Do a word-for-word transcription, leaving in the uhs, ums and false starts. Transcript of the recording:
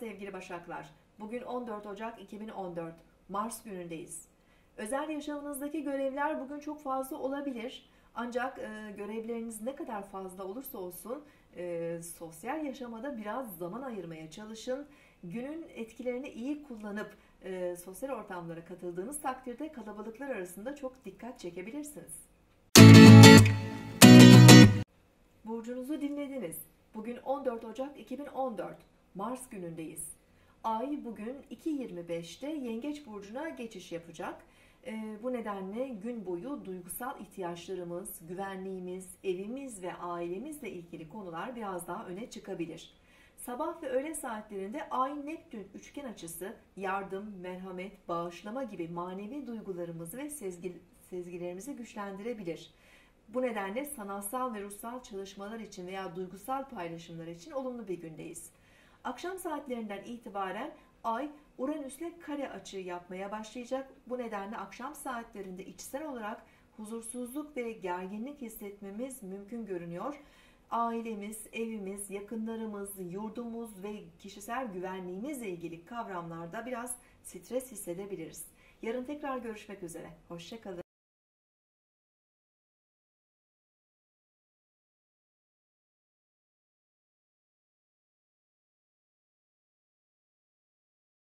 Merhaba sevgili Başaklar. Bugün on dört Ocak iki bin on dört. Mars günündeyiz. Özel yaşamınızdaki görevler bugün çok fazla olabilir. Ancak e, görevleriniz ne kadar fazla olursa olsun e, sosyal yaşamada biraz zaman ayırmaya çalışın. Günün etkilerini iyi kullanıp e, sosyal ortamlara katıldığınız takdirde kalabalıklar arasında çok dikkat çekebilirsiniz. Burcunuzu dinlediniz. Bugün on dört Ocak iki bin on dört. Mars günündeyiz. Ay bugün iki yirmi beşte Yengeç Burcu'na geçiş yapacak. E, bu nedenle gün boyu duygusal ihtiyaçlarımız, güvenliğimiz, evimiz ve ailemizle ilgili konular biraz daha öne çıkabilir. Sabah ve öğle saatlerinde Ay-Neptün üçgen açısı yardım, merhamet, bağışlama gibi manevi duygularımızı ve sezgi, sezgilerimizi güçlendirebilir. Bu nedenle sanatsal ve ruhsal çalışmalar için veya duygusal paylaşımlar için olumlu bir gündeyiz. Akşam saatlerinden itibaren Ay Uranüs'le kare açığı yapmaya başlayacak. Bu nedenle akşam saatlerinde içsel olarak huzursuzluk ve gerginlik hissetmemiz mümkün görünüyor. Ailemiz, evimiz, yakınlarımız, yurdumuz ve kişisel güvenliğimizle ilgili kavramlarda biraz stres hissedebiliriz. Yarın tekrar görüşmek üzere. Hoşça kalın.